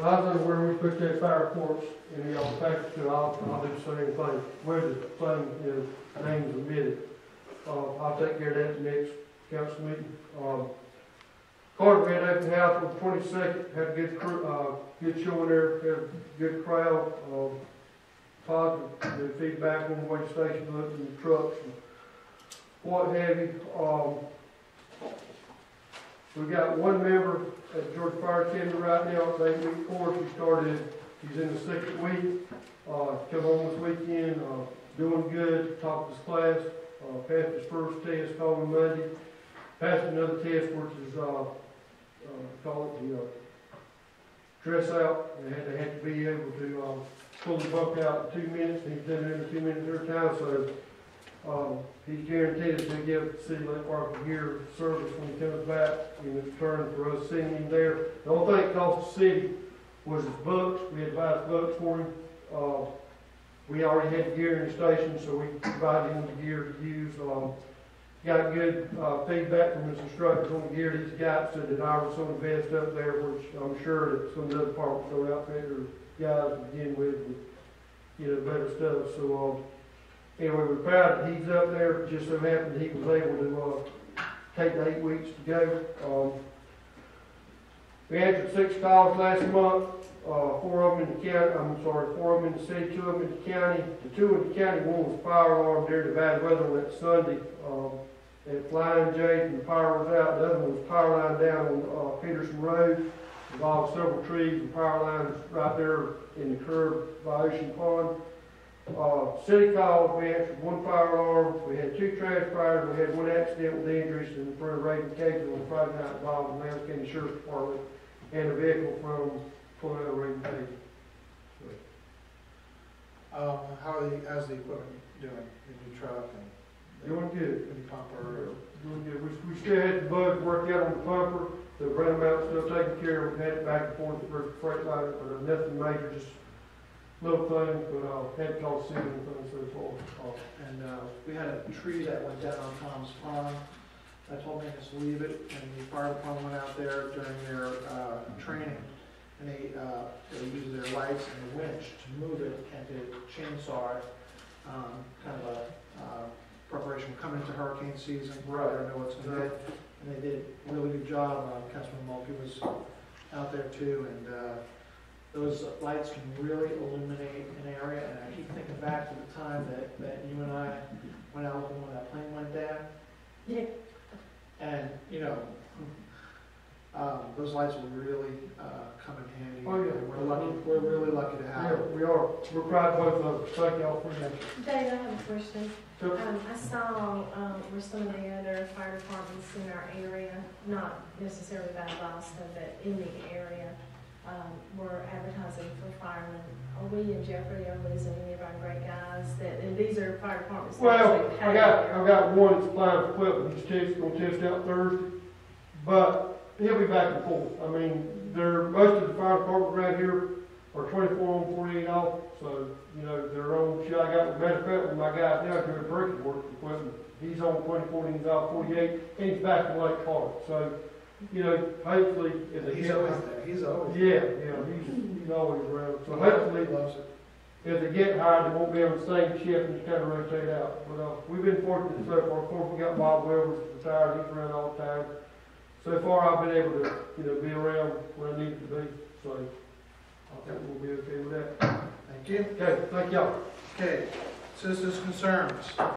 Well, I think where we put that fire force in the old package, I'll do the same thing. Whether the thing is names omitted, I'll take care of that the next council meeting. Carter had at the house on the 22nd, had a good show in there, had a good crowd, positive feedback on the way the station looked and the trucks and what have you. We got one member at Georgia Fire Academy right now, named Nick Corr. He started, he's in the 6th week, come home this weekend, doing good, top of his class, passed his first test on Monday, passed another test which is called the dress out. They had to be able to pull the buck out in 2 minutes. He's done it in 2 minutes every time, so he's guaranteed to give the city of Lake Park a year of service when he comes back in return for us sending him there. The only thing it cost the city was his books. We had to buy his books for him. We already had the gear in the station, so we provided him the gear to use. Got good feedback from his instructors on the gear he's got, so that I was on the best up there, which I'm sure that some of the other parks don't outfit or guys to begin with, and, you know, better stuff. So anyway, we're proud that he's up there. It just so happened he was able to take the 8 weeks to go. We answered 6 calls last month. 4 of them in the county. I'm sorry, 4 of them in the city, 2 of them in the county. The 2 in the county, one was fire alarm during the bad weather on that Sunday. At Flying J, and the fire was out. The other one was power line down on Peterson Road. Involved several trees and power lines right there in the curb by Ocean Pond. City calls, we answered 1 fire alarm. We had 2 trash fires. We had 1 accident with injuries in front of Raging Eagle on Friday night involving the Mountain County Sheriff's Department and a vehicle from Florida Raging Eagle. How's the equipment doing? The new truck and doing good. And pumper. Doing good. We still had the bug work out on the pumper. The run amount still taken care of. We had it back and forth for the freight line, but nothing major, just little things, but had cost city and things so far. And we had a tree that went down on Tom's farm. I told me to leave it, and the fire department went out there during their training, and they used their lights and the winch to move it and to chainsaw it, kind of a preparation coming into hurricane season. Right. I know what's going to hit. And they did a really good job. Councilman Mulkey was out there too, and those lights can really illuminate an area. And I keep thinking back to the time that you and I went out when that plane went down. Yeah. And you know, those lights will really come in handy. Oh yeah, we're lucky. We're really lucky to have. Yeah, we are. We're proud of both of them. Thank y'all for that. Dave, I have a question. Sure. I saw where some of the other fire departments in our area, not necessarily by Boston, but in the area, were advertising for firemen. Are we in jeopardy of losing any of our great guys? And these are fire departments. Well, I got one that's applying for equipment. He's going to test out Thursday, but he'll be back and forth. I mean, most of the fire departments around here are 24 on, 48 off, so, you know, they're on. I got, matter of fact, with my guy now doing brick work equipment, he's on 24 and he's off 48, and he's back in Lake Park. So, you know, hopefully, if they get always there. He's always there. He's always around. So hopefully, if they get hired, they won't be on the same shift and just kind of rotate out. But we've been fortunate so far. Of course, we got Bob Weber's retired. He's around all the time. So far, I've been able to, you know, be around where I need to be. So I think we'll be okay with that. Thank you. Okay, thank y'all. Okay, citizens' concerns.